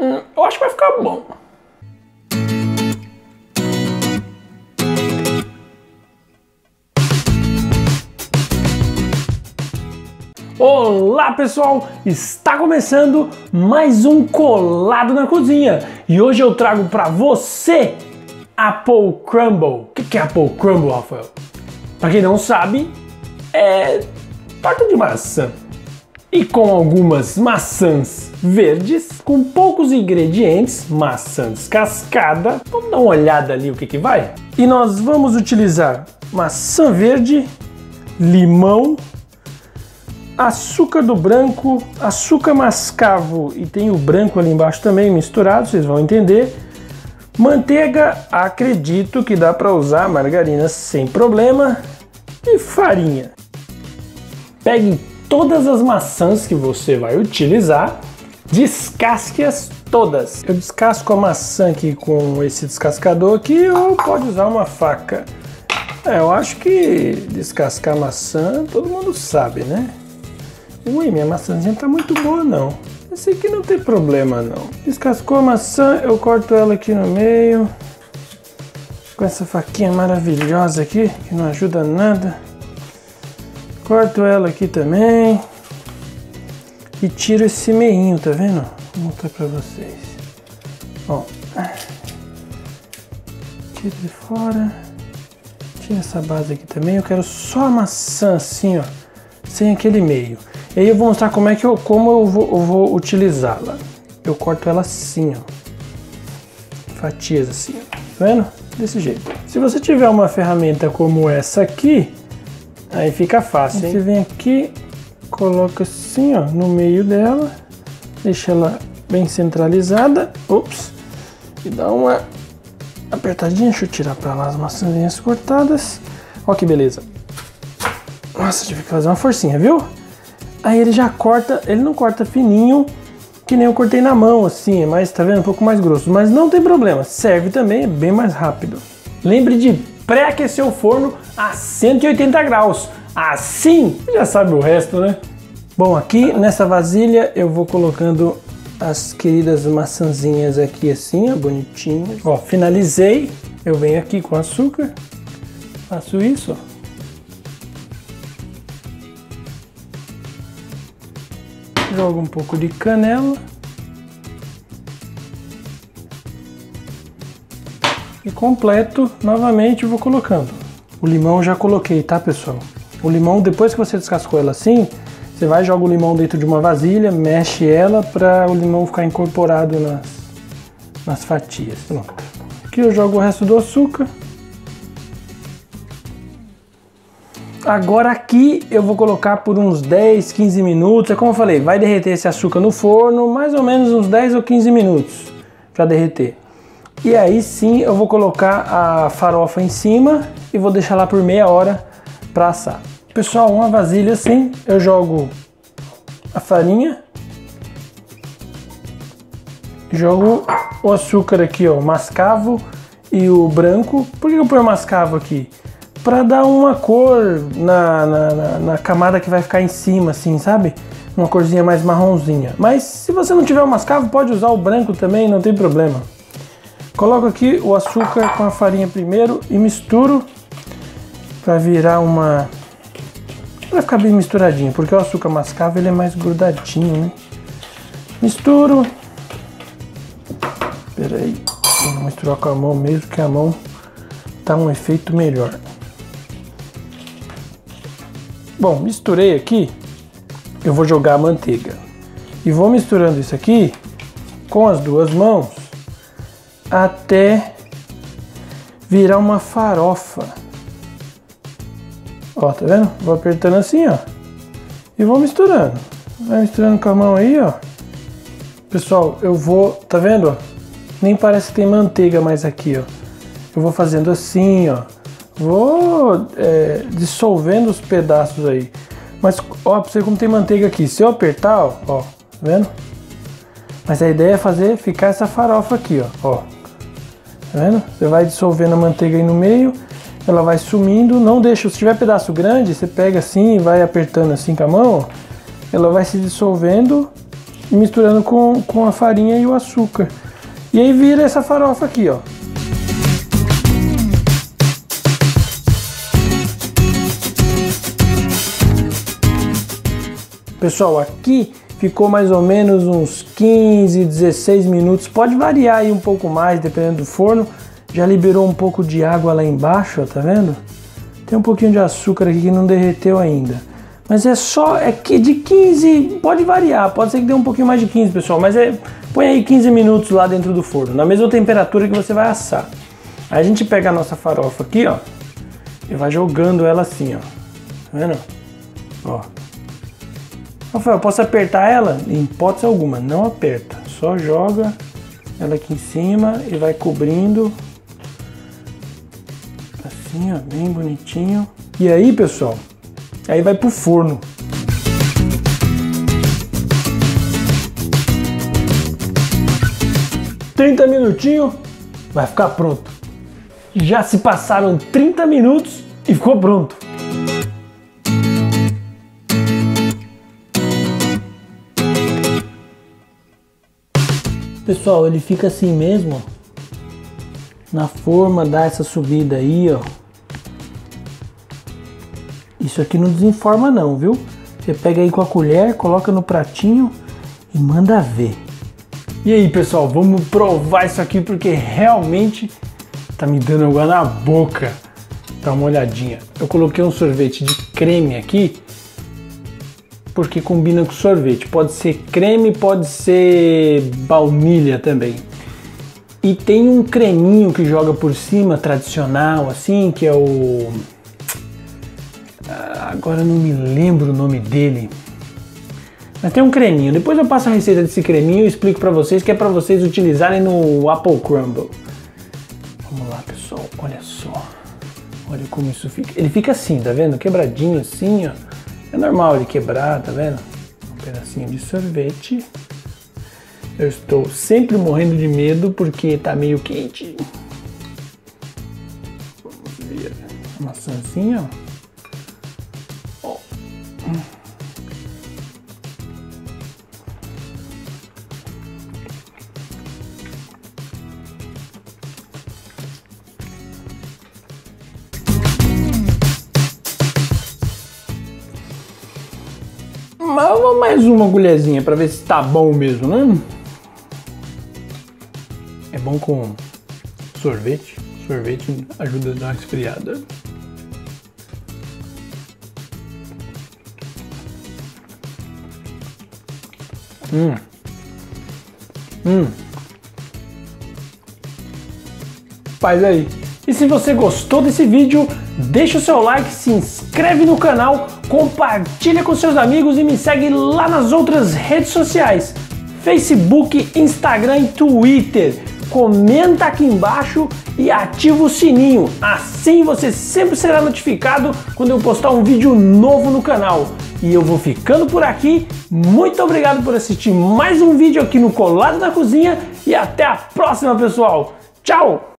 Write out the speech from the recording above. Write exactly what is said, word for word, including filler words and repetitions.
Hum, eu acho que vai ficar bom. Olá pessoal, está começando mais um Colado na Cozinha e hoje eu trago para você Apple Crumble. O que é Apple Crumble, Rafael? Para quem não sabe, é torta de maçã e com algumas maçãs verdes, com poucos ingredientes, maçã descascada. Vamos dar uma olhada ali o que que vai? E nós vamos utilizar maçã verde, limão, açúcar do branco, açúcar mascavo e tem o branco ali embaixo também misturado, vocês vão entender. Manteiga, acredito que dá para usar margarina sem problema. E farinha. Pegue todas as maçãs que você vai utilizar, descasque-as todas. Eu descasco a maçã aqui com esse descascador aqui ou pode usar uma faca. É, eu acho que descascar maçã todo mundo sabe, né? Ui, minha maçãzinha tá muito boa não. Esse aqui não tem problema não. Descascou a maçã, eu corto ela aqui no meio. Com essa faquinha maravilhosa aqui, que não ajuda nada. Corto ela aqui também. E tiro esse meinho, tá vendo? Vou mostrar pra vocês. Ó. Tiro de fora. Tiro essa base aqui também. Eu quero só a maçã assim, ó. Sem aquele meio. E aí eu vou mostrar como é que eu, como eu vou, eu vou utilizá-la. Eu corto ela assim, ó. Fatias assim, ó. Tá vendo? Desse jeito. Se você tiver uma ferramenta como essa aqui, aí fica fácil, hein? Você vem aqui, coloca assim, ó, no meio dela. Deixa ela bem centralizada. Ops! E dá uma apertadinha. Deixa eu tirar pra lá as maçãzinhas cortadas. Ó que beleza. Nossa, tive que fazer uma forcinha, viu? Aí ele já corta, ele não corta fininho, que nem eu cortei na mão, assim, mas tá vendo? Um pouco mais grosso. Mas não tem problema, serve também, é bem mais rápido. Lembre de pré-aquecer o forno a cento e oitenta graus. Assim, já sabe o resto, né? Bom, aqui nessa vasilha eu vou colocando as queridas maçãzinhas aqui assim, ó, bonitinhas. Ó, finalizei, eu venho aqui com açúcar, faço isso, ó. Jogo um pouco de canela e completo novamente. Vou colocando o limão, já coloquei, tá pessoal? O limão, depois que você descascou ela assim, você vai, joga o limão dentro de uma vasilha, mexe ela para o limão ficar incorporado nas, nas fatias. Pronto. Aqui eu jogo o resto do açúcar. Agora aqui eu vou colocar por uns dez, quinze minutos, é como eu falei, vai derreter esse açúcar no forno, mais ou menos uns dez ou quinze minutos para derreter. E aí sim eu vou colocar a farofa em cima e vou deixar lá por meia hora para assar. Pessoal, uma vasilha assim, eu jogo a farinha, jogo o açúcar aqui, ó, o mascavo e o branco. Por que eu ponho o mascavo aqui? Para dar uma cor na, na, na, na camada que vai ficar em cima, assim, sabe? Uma corzinha mais marronzinha. Mas se você não tiver o mascavo, pode usar o branco também, não tem problema. Coloco aqui o açúcar com a farinha primeiro e misturo para virar uma... para ficar bem misturadinho, porque o açúcar mascavo ele é mais grudadinho, né? Misturo. Espera aí, vou misturar com a mão mesmo, que a mão dá um efeito melhor. Bom, misturei aqui, eu vou jogar a manteiga. E vou misturando isso aqui com as duas mãos até virar uma farofa. Ó, tá vendo? Vou apertando assim, ó. E vou misturando. Vai misturando com a mão aí, ó. Pessoal, eu vou... tá vendo? Nem parece que tem manteiga mais aqui, ó. Eu vou fazendo assim, ó. Vou é, dissolvendo os pedaços aí. Mas, ó, pra você ver como tem manteiga aqui. Se eu apertar, ó, ó, tá vendo? Mas a ideia é fazer ficar essa farofa aqui, ó, ó. Tá vendo? Você vai dissolvendo a manteiga aí no meio. Ela vai sumindo. Não deixa, se tiver pedaço grande, você pega assim e vai apertando assim com a mão. Ela vai se dissolvendo. misturando com, com a farinha e o açúcar. E aí vira essa farofa aqui, ó. Pessoal, aqui ficou mais ou menos uns quinze, dezesseis minutos. Pode variar aí um pouco mais, dependendo do forno. Já liberou um pouco de água lá embaixo, ó, tá vendo? Tem um pouquinho de açúcar aqui que não derreteu ainda. Mas é só, é que de quinze, pode variar, pode ser que dê um pouquinho mais de quinze, pessoal. Mas é, põe aí quinze minutos lá dentro do forno, na mesma temperatura que você vai assar. Aí a gente pega a nossa farofa aqui, ó, e vai jogando ela assim, ó. Tá vendo? Ó. Rafael, posso apertar ela? Em hipótese alguma, não aperta. Só joga ela aqui em cima e vai cobrindo. Assim, ó, bem bonitinho. E aí, pessoal... Aí vai pro forno. trinta minutinhos, vai ficar pronto. Já se passaram trinta minutos e ficou pronto. Pessoal, ele fica assim mesmo, ó. Na forma, dá essa subida aí, ó. Isso aqui não desenforma não, viu? Você pega aí com a colher, coloca no pratinho e manda ver. E aí, pessoal, vamos provar isso aqui porque realmente tá me dando água na boca. Dá uma olhadinha. Eu coloquei um sorvete de creme aqui porque combina com sorvete. Pode ser creme, pode ser baunilha também. E tem um creminho que joga por cima, tradicional assim, que é o... Agora eu não me lembro o nome dele, mas tem um creminho. Depois eu passo a receita desse creminho e explico pra vocês, que é pra vocês utilizarem no Apple Crumble. Vamos lá, pessoal, olha só, olha como isso fica. Ele fica assim, tá vendo? Quebradinho assim, ó. É normal ele quebrar, tá vendo? Um pedacinho de sorvete. Eu estou sempre morrendo de medo porque tá meio quente. Vamos ver a maçãzinha, ó. Vamos mais uma colherzinha para ver se tá bom mesmo, né? É bom com sorvete. Sorvete ajuda a dar uma esfriada. Hum. Hum. Faz aí. E se você gostou desse vídeo, deixa o seu like, se inscreve no canal, compartilha com seus amigos e me segue lá nas outras redes sociais. Facebook, Instagram e Twitter. Comenta aqui embaixo e ativa o sininho. Assim você sempre será notificado quando eu postar um vídeo novo no canal. E eu vou ficando por aqui. Muito obrigado por assistir mais um vídeo aqui no Colado na Cozinha. E até a próxima, pessoal. Tchau!